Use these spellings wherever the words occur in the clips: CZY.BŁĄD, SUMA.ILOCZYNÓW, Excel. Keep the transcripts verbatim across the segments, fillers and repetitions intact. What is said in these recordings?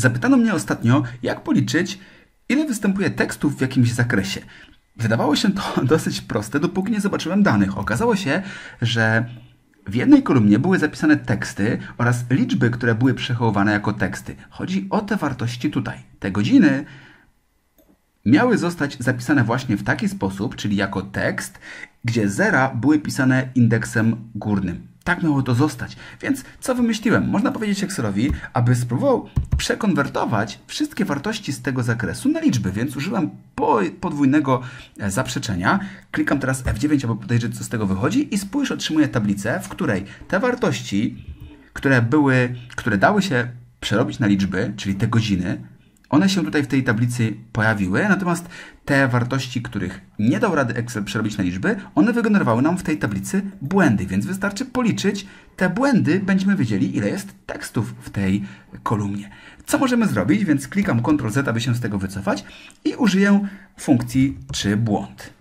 Zapytano mnie ostatnio, jak policzyć, ile występuje tekstów w jakimś zakresie. Wydawało się to dosyć proste, dopóki nie zobaczyłem danych. Okazało się, że w jednej kolumnie były zapisane teksty oraz liczby, które były przechowywane jako teksty. Chodzi o te wartości tutaj. Te godziny miały zostać zapisane właśnie w taki sposób, czyli jako tekst, gdzie zera były pisane indeksem górnym. Tak miało to zostać. Więc co wymyśliłem? Można powiedzieć Excelowi, aby spróbował przekonwertować wszystkie wartości z tego zakresu na liczby, więc użyłem podwójnego zaprzeczenia. Klikam teraz F dziewięć, aby podejrzeć, co z tego wychodzi i spójrz, otrzymuję tablicę, w której te wartości, które były, które dały się przerobić na liczby, czyli te godziny, one się tutaj w tej tablicy pojawiły, natomiast te wartości, których nie dał rady Excel przerobić na liczby, one wygenerowały nam w tej tablicy błędy, więc wystarczy policzyć te błędy, będziemy wiedzieli, ile jest tekstów w tej kolumnie. Co możemy zrobić? Więc klikam Ctrl Z, aby się z tego wycofać i użyję funkcji czy błąd.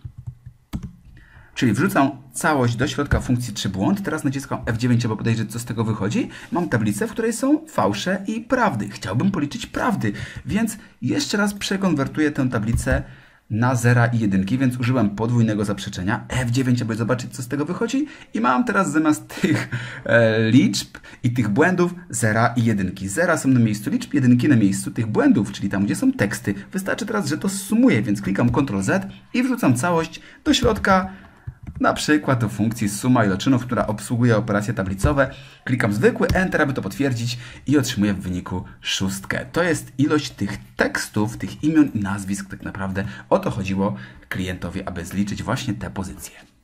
Czyli wrzucam całość do środka funkcji czy błąd. Teraz naciskam F dziewięć, aby podejrzeć, co z tego wychodzi. Mam tablicę, w której są fałsze i prawdy. Chciałbym policzyć prawdy, więc jeszcze raz przekonwertuję tę tablicę na zera i jedynki, więc użyłem podwójnego zaprzeczenia. F dziewięć, aby zobaczyć, co z tego wychodzi. I mam teraz zamiast tych e, liczb i tych błędów zera i jedynki. Zera są na miejscu liczb, jedynki na miejscu tych błędów, czyli tam, gdzie są teksty. Wystarczy teraz, że to sumuję, więc klikam Ctrl Z i wrzucam całość do środka, na przykład do funkcji suma iloczynów, która obsługuje operacje tablicowe. Klikam zwykły Enter, aby to potwierdzić i otrzymuję w wyniku szóstkę. To jest ilość tych tekstów, tych imion i nazwisk tak naprawdę. O to chodziło klientowi, aby zliczyć właśnie te pozycje.